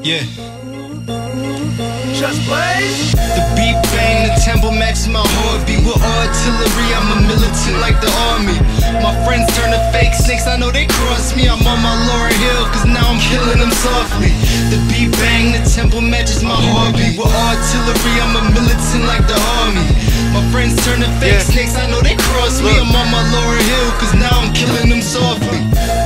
Yeah. Just blaze. The beat bang, the tempo max my heartbeat. With artillery, I'm a militant like the army. My friends turn to fake snakes, I know they cross me. I'm on my Lauryn Hill, cause now I'm killing them softly. The beat bang, the tempo matches my heartbeat. With artillery, I'm a militant like the army. My friends turn to fake snakes, I know they cross me. I'm on my Lauryn Hill, cause now I'm killing them softly.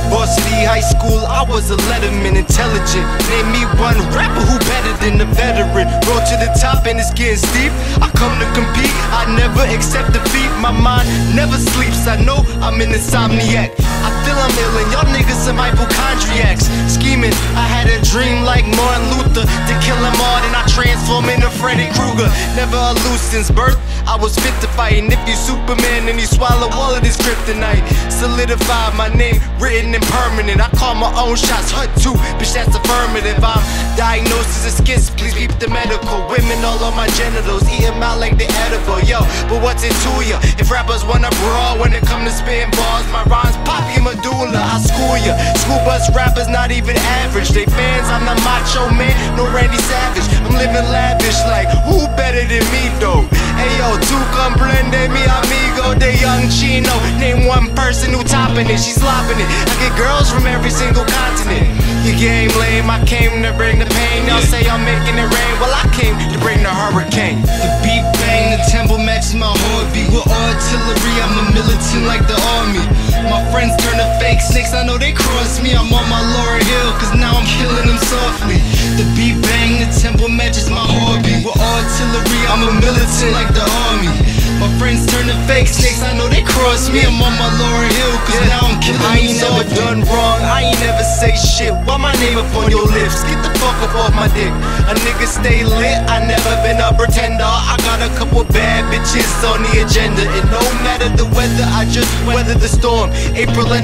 Varsity high school, I was a letterman, intelligent. Name me one rapper who better than the veteran. Roll to the top and it's getting steep. I come to compete, I never accept defeat. My mind never sleeps, I know I'm an insomniac. I feel I'm ill and y'all niggas some hypochondriacs. Scheming, I had a dream like Martin Luther. To kill him all, then I transform into Freddy Krueger. Never a loose since birth, I was fit to fight. And if you Superman, then you swallow all of this kryptonite. Solidified my name, written in permanent. I call my own shots, hut too, bitch that's affirmative. I'm diagnosed as a schiz, please beep the medical. Women all on my genitals, eat them out like they edible. Yo, but what's it to ya? If rappers wanna brawl when it come to spitting bars, my rhymes pop your medulla, I school ya. School bus rappers not even average. They fans, I'm not Macho Man, no Randy Savage. I'm living lavish like, who better than me though? Ayo, tu comprende mi amigo de Young Chino. Name one person who topping it, she's lopping it. I get girls from every single continent. Your game lame, I came to bring the pain. Y'all say I'm making it rain, well I came to bring the hurricane. The beat bang, the tempo matches my heartbeat. With artillery, I'm a militant like the army. My friends turn to fake snakes, I know they cross me. I'm on my Lauryn Hill, cause now I'm killing them softly. The beat bang, the tempo matches my heartbeat. With artillery, I'm a militant like the army. My friends turn to fake snakes, I know they cross me. I'm on my Lauryn Hill, cause now I'm killing them. I ain't never done wrong, I ain't never say shit. Why my name up on your lips? Get the fuck up off my dick. A nigga stay lit, I never been a pretender. I got a couple bad bitches on the agenda. And no matter the weather, I just weather the storm. April of 97,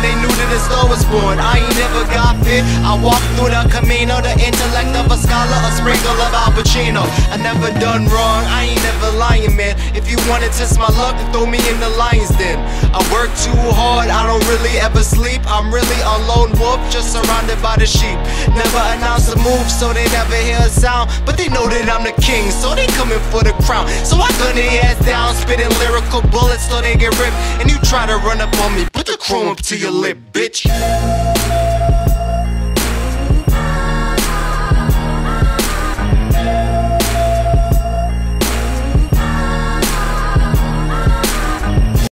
they knew that a star was born. I ain't never got fit, I walked through the Camino. The intellect of a scholar, a sprinkle of Al Pacino. I never done wrong, I ain't never lying, man. If you wanna test my luck, throw me in the lion's den. I work too hard, I don't really ever sleep. I'm really a lone wolf, just surrounded by the sheep. Never announce a move, so they never hear a sound. But they know that I'm the king, so they coming for the crown. So I gun their ass down, spitting lyrical bullets so they get ripped. And you try to run up on me, put the chrome up to your lip, bitch.